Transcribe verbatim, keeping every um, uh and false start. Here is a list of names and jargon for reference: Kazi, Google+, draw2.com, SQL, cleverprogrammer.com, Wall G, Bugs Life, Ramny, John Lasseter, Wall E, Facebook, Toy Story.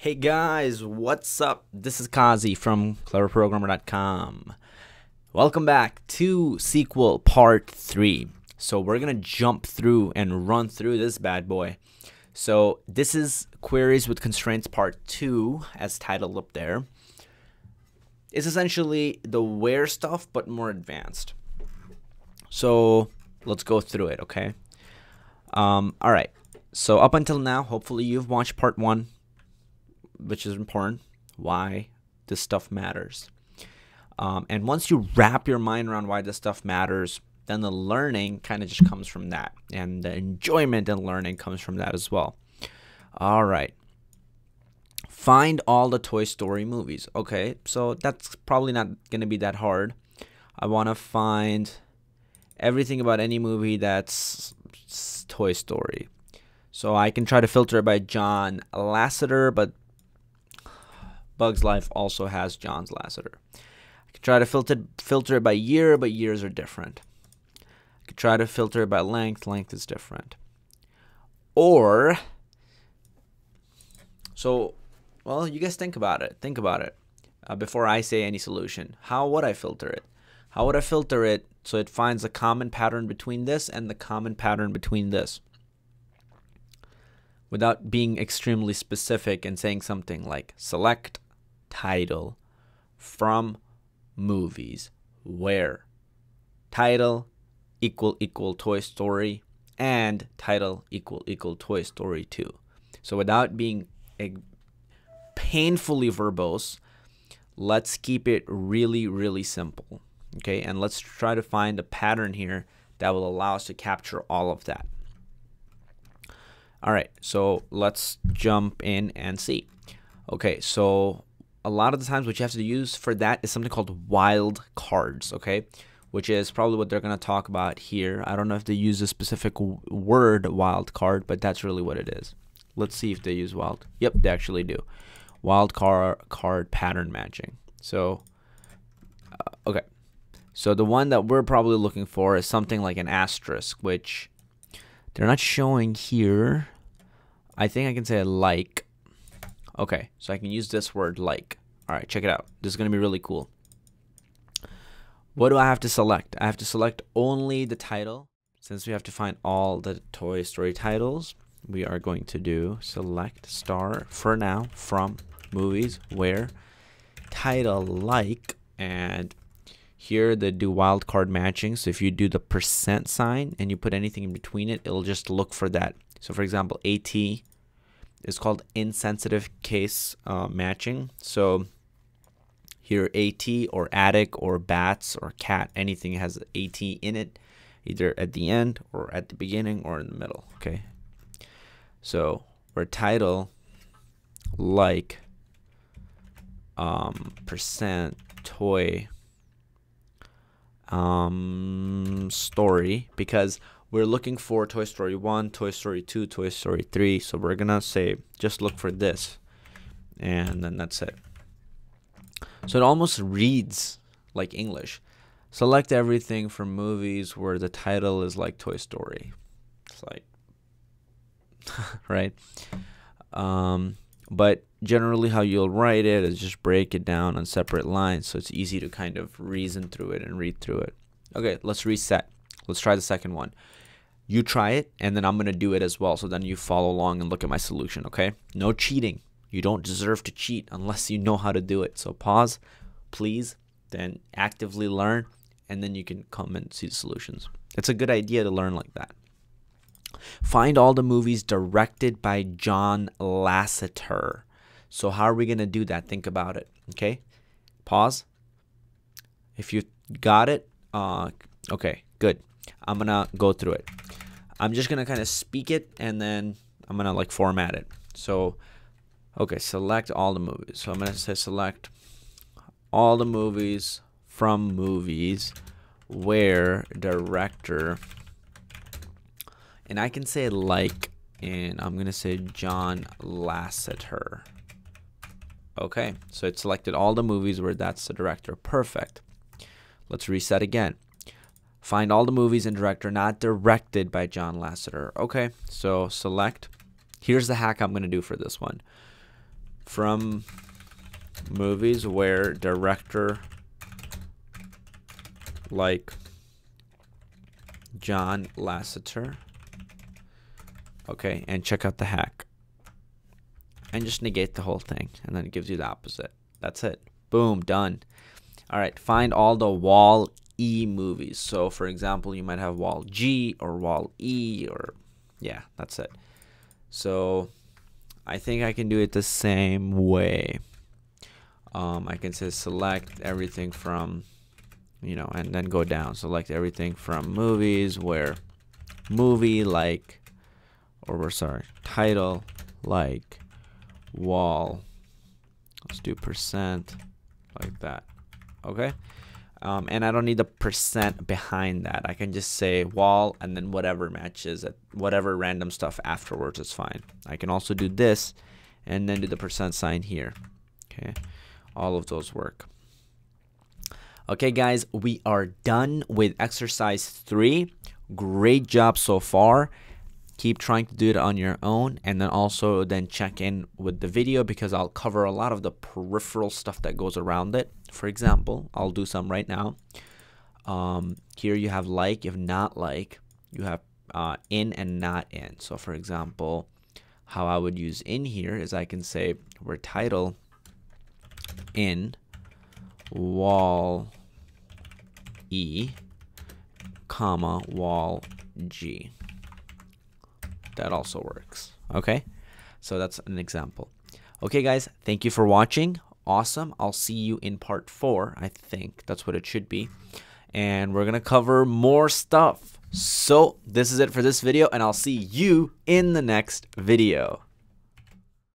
Hey guys, what's up? This is Kazi from clever programmer dot com. Welcome back to S Q L part three. So we're going to jump through and run through this bad boy. So this is Queries with Constraints part two, as titled up there. It's essentially the where stuff, but more advanced. So let's go through it, okay? Um, all right. So up until now, hopefully you've watched part one. Which is important, why this stuff matters. Um, and once you wrap your mind around why this stuff matters, then the learning kind of just comes from that. And the enjoyment and learning comes from that as well. All right. Find all the Toy Story movies. Okay, so that's probably not going to be that hard. I want to find everything about any movie that's Toy Story. So I can try to filter it by John Lasseter, but Bugs Life also has John Lasseter. I could try to filter filter it by year, but years are different. I could try to filter it by length. Length is different. Or, so, well, you guys think about it. Think about it uh, before I say any solution. How would I filter it? How would I filter it so it finds a common pattern between this and the common pattern between this? Without being extremely specific and saying something like select title from movies where title equal equal Toy Story and title equal equal Toy Story two. So without being painfully verbose, let's keep it really, really simple. Okay, and let's try to find a pattern here that will allow us to capture all of that. All right, so let's jump in and see. Okay, so a lot of the times what you have to use for that is something called wild cards, okay, which is probably what they're going to talk about here. I don't know if they use a specific word wild card, but that's really what it is. Let's see if they use wild. Yep, they actually do. Wild car, card pattern matching. So, uh, okay. So the one that we're probably looking for is something like an asterisk, which they're not showing here. I think I can say like. Okay, so I can use this word like. All right, check it out. This is going to be really cool. What do I have to select? I have to select only the title. Since we have to find all the Toy Story titles, we are going to do select star for now from movies where title like. And here they do wildcard matching. So if you do the percent sign and you put anything in between it, it'll just look for that. So for example, AT is called insensitive case uh, matching. So here AT or attic or bats or cat, anything has AT in it, either at the end or at the beginning or in the middle. Okay. So where title like um, percent toy um story, because we're looking for Toy Story one, Toy Story two, Toy Story three. So we're gonna say just look for this, and then that's it. So it almost reads like English. Select everything from movies where the title is like Toy Story. It's like right. Um but generally how you'll write it is just break it down on separate lines, so it's easy to kind of reason through it and read through it. Okay, let's reset. Let's try the second one. You try it, and then I'm going to do it as well, so then you follow along and look at my solution, okay? No cheating. You don't deserve to cheat unless you know how to do it. So pause, please, then actively learn, and then you can come and see the solutions. It's a good idea to learn like that. Find all the movies directed by John Lasseter. So how are we going to do that? Think about it. Okay. Pause. If you got it. Uh, okay, good. I'm going to go through it. I'm just going to kind of speak it, and then I'm going to like format it. So, okay, select all the movies. So I'm going to say select all the movies from movies where director, and I can say like, and I'm going to say John Lasseter. Okay, so it selected all the movies where that's the director. Perfect. Let's reset again. Find all the movies and director not directed by John Lasseter. Okay, so select. Here's the hack I'm going to do for this one. from movies where director like John Lasseter. Okay, and check out the hack. And just negate the whole thing, and then it gives you the opposite. That's it. Boom, done. All right, find all the Wall E movies. So, for example, you might have Wall G or Wall E, or yeah, that's it. So, I think I can do it the same way. Um, I can say select everything from, you know, and then go down. Select everything from movies where movie like, or we're sorry, title like Wall. Let's do percent like that. Okay, um, and I don't need the percent behind that. I can just say Wall and then whatever matches at whatever random stuff afterwards is fine. I can also do this and then do the percent sign here. Okay, all of those work. Okay guys, we are done with exercise three. Great job so far. Keep trying to do it on your own, and then also then check in with the video, because I'll cover a lot of the peripheral stuff that goes around it. For example, I'll do some right now. Um, here you have like, if not like, you have uh, in and not in. So for example, how I would use in here is I can say we're title in Wall E, comma Wall G. That also works. Okay, so that's an example. Okay guys, thank you for watching. Awesome. I'll see you in part four. I think that's what it should be, and we're gonna cover more stuff. So this is it for this video, and I'll see you in the next video.